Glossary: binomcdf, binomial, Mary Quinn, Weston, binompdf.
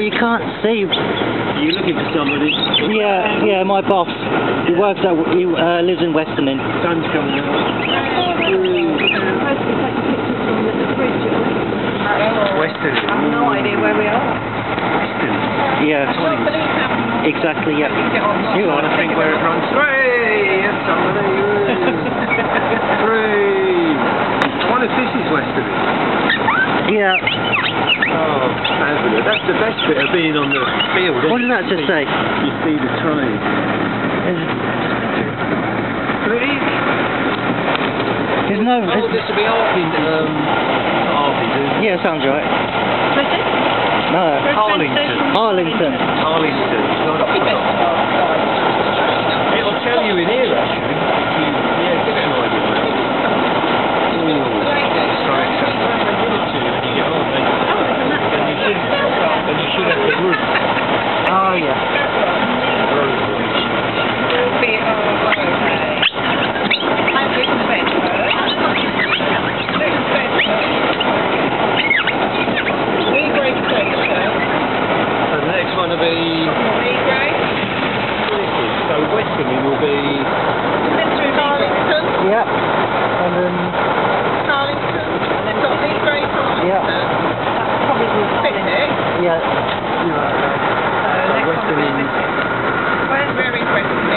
you can't see. You're looking for somebody? Yeah, my boss. He works out, he lives in Weston. Sun's coming up. Weston. I have no idea where we are. Weston? Yeah. Exactly, yeah. You want to think where it runs. Hooray! It's somebody. Hooray! I wonder if this is Weston. Yeah. Oh, fabulous. That's the best bit of being on the field. What did that just say? You see the train. There's no... Oh, this will be Arlington. Yeah, sounds right. No. Arlington. It'll tell you in here, actually. Yeah, give it an idea. Yeah. Where's Mary Quinn?